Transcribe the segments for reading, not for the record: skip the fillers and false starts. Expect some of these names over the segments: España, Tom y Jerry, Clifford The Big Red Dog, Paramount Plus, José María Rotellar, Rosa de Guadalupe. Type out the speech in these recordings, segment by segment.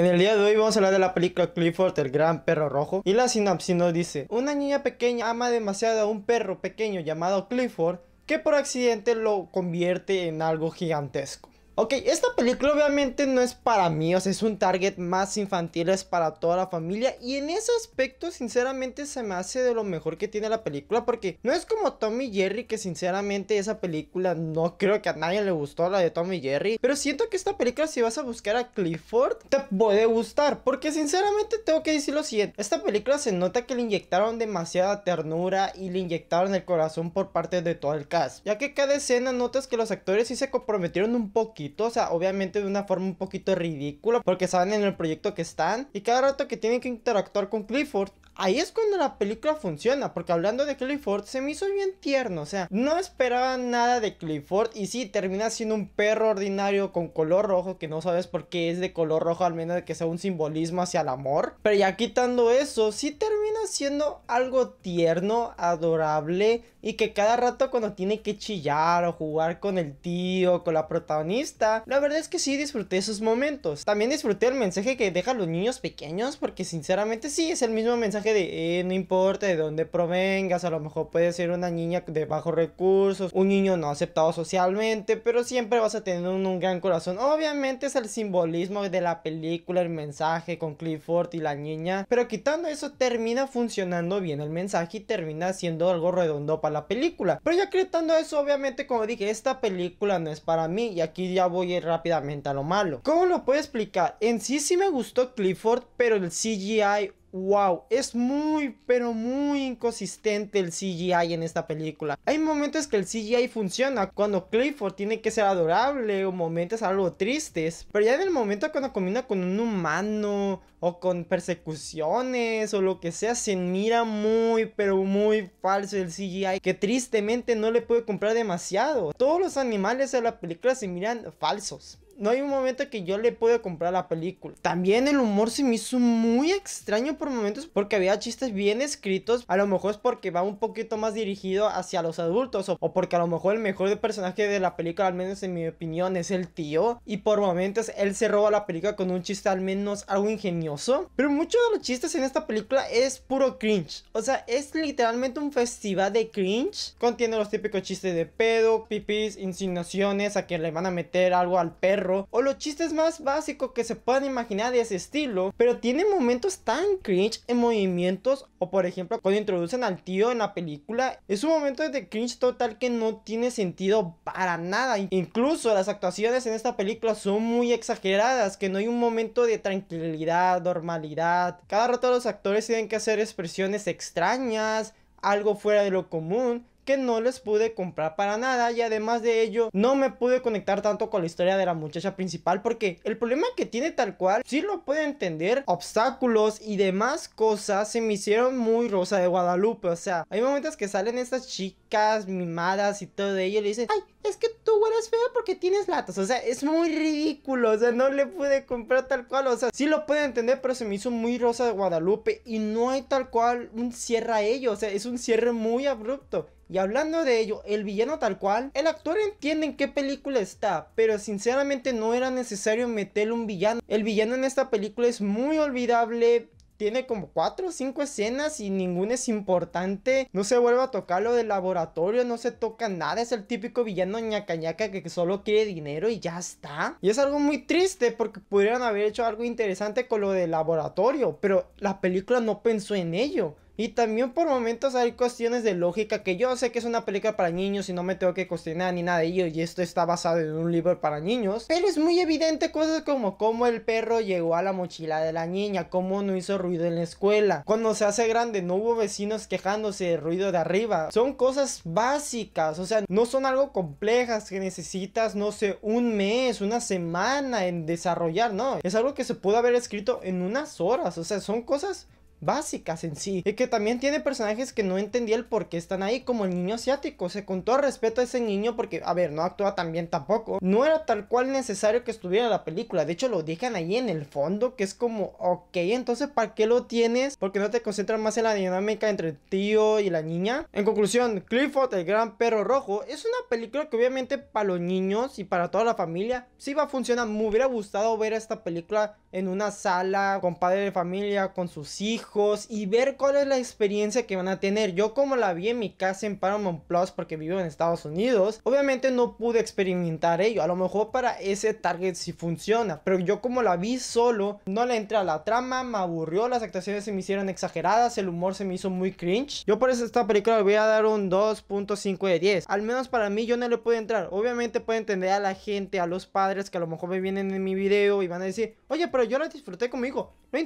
En el día de hoy vamos a hablar de la película Clifford, el gran perro rojo. Y la sinopsis nos dice: una niña pequeña ama demasiado a un perro pequeño llamado Clifford, que por accidente lo convierte en algo gigantesco. Ok, esta película obviamente no es para mí, o sea, es un target más infantil, es para toda la familia. Y en ese aspecto, sinceramente, se me hace de lo mejor que tiene la película, porque no es como Tom y Jerry, que sinceramente esa película no creo que a nadie le gustó, la de Tom y Jerry. Pero siento que esta película, si vas a buscar a Clifford, te puede gustar, porque sinceramente tengo que decir lo siguiente: esta película se nota que le inyectaron demasiada ternura y le inyectaron el corazón por parte de todo el cast, ya que cada escena notas que los actores sí se comprometieron un poquito. O sea, obviamente de una forma un poquito ridícula, porque saben en el proyecto que están, y cada rato que tienen que interactuar con Clifford, ahí es cuando la película funciona. Porque hablando de Clifford, se me hizo bien tierno, o sea, no esperaba nada de Clifford, y sí, termina siendo un perro ordinario con color rojo, que no sabes por qué es de color rojo, al menos de que sea un simbolismo hacia el amor. Pero ya quitando eso, sí termina siendo algo tierno, adorable, y que cada rato cuando tiene que chillar o jugar con el tío, con la protagonista, la verdad es que sí disfruté esos momentos. También disfruté el mensaje que deja a los niños pequeños, porque sinceramente sí, es el mismo mensaje de no importa de dónde provengas, a lo mejor puedes ser una niña de bajos recursos, un niño no aceptado socialmente, pero siempre vas a tener un gran corazón. Obviamente es el simbolismo de la película, el mensaje con Clifford y la niña, pero quitando eso termina funcionando bien el mensaje y termina siendo algo redondo para la película. Pero ya quitando eso, obviamente, como dije, esta película no es para mí, y aquí ya voy a ir rápidamente a lo malo. ¿Cómo lo puedo explicar? En sí, sí me gustó Clifford, pero el CGI, wow, es muy pero muy inconsistente el CGI en esta película. Hay momentos que el CGI funciona, cuando Clifford tiene que ser adorable, o momentos algo tristes, pero ya en el momento cuando combina con un humano o con persecuciones o lo que sea, se mira muy pero muy falso el CGI, que tristemente no le puede comprar demasiado. Todos los animales de la película se miran falsos. No hay un momento que yo le pueda comprar la película. También el humor se me hizo muy extraño por momentos, porque había chistes bien escritos. A lo mejor es porque va un poquito más dirigido hacia los adultos, o porque a lo mejor el mejor personaje de la película, al menos en mi opinión, es el tío, y por momentos él se roba la película con un chiste al menos algo ingenioso. Pero muchos de los chistes en esta película es puro cringe. O sea, es literalmente un festival de cringe. Contiene los típicos chistes de pedo, pipis, insinuaciones a que le van a meter algo al perro, o los chistes más básicos que se puedan imaginar de ese estilo. Pero tiene momentos tan cringe en movimientos, o por ejemplo cuando introducen al tío en la película, es un momento de cringe total que no tiene sentido para nada. Incluso las actuaciones en esta película son muy exageradas, que no hay un momento de tranquilidad, normalidad. Cada rato los actores tienen que hacer expresiones extrañas, algo fuera de lo común, que no les pude comprar para nada. Y además de ello, no me pude conectar tanto con la historia de la muchacha principal, porque el problema que tiene tal cual sí lo puedo entender, obstáculos y demás cosas se me hicieron muy Rosa de Guadalupe. O sea, hay momentos que salen estas chicas mimadas y todo de ello, y le dicen: ay, es que tú hueles feo porque tienes latas. O sea, es muy ridículo. O sea, no le pude comprar tal cual. O sea, sí lo puedo entender, pero se me hizo muy Rosa de Guadalupe, y no hay tal cual un cierre a ello. O sea, es un cierre muy abrupto. Y hablando de ello, el villano tal cual, el actor entiende en qué película está, pero sinceramente no era necesario meterle un villano. El villano en esta película es muy olvidable. Tiene como 4 o 5 escenas y ninguna es importante. No se vuelve a tocar lo del laboratorio, no se toca nada. Es el típico villano ñacañaca que solo quiere dinero y ya está. Y es algo muy triste, porque pudieran haber hecho algo interesante con lo del laboratorio, pero la película no pensó en ello. Y también por momentos hay cuestiones de lógica, que yo sé que es una película para niños y no me tengo que cuestionar ni nada de ello, y esto está basado en un libro para niños, pero es muy evidente cosas como cómo el perro llegó a la mochila de la niña, cómo no hizo ruido en la escuela, cuando se hace grande no hubo vecinos quejándose del ruido de arriba. Son cosas básicas, o sea, no son algo complejas que necesitas, no sé, un mes, una semana en desarrollar. No, es algo que se pudo haber escrito en unas horas. O sea, son cosas básicas en sí. Y que también tiene personajes que no entendía el por qué están ahí, como el niño asiático. O sea, con todo respeto a ese niño, porque, a ver, no actúa tan bien tampoco. No era tal cual necesario que estuviera la película. De hecho, lo dejan ahí en el fondo, que es como, ok, entonces, ¿para qué lo tienes? Porque no te concentras más en la dinámica entre el tío y la niña. En conclusión, Clifford, el gran perro rojo, es una película que obviamente para los niños y para toda la familia sí va a funcionar. Me hubiera gustado ver esta película en una sala con padre de familia, con sus hijos, y ver cuál es la experiencia que van a tener. Yo, como la vi en mi casa en Paramount Plus, porque vivo en Estados Unidos, obviamente no pude experimentar ello. A lo mejor para ese target sí funciona, pero yo, como la vi solo, no le entré a la trama, me aburrió, las actuaciones se me hicieron exageradas, el humor se me hizo muy cringe. Yo por eso esta película le voy a dar un 2.5 de 10. Al menos para mí, yo no le puedo entrar. Obviamente puedo entender a la gente, a los padres que a lo mejor me vienen en mi video y van a decir, oye, pero yo la disfruté conmigo. Lo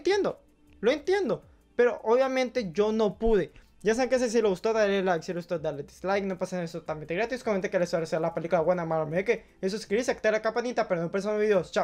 entiendo, pero obviamente yo no pude. Ya saben que si les gustó, dale like, si les gustó, dale dislike, no pasen eso totalmente gratis, comenten que les pareció la película buena, mala, me que, y suscribirse, activar la campanita para no perderse los videos, chao.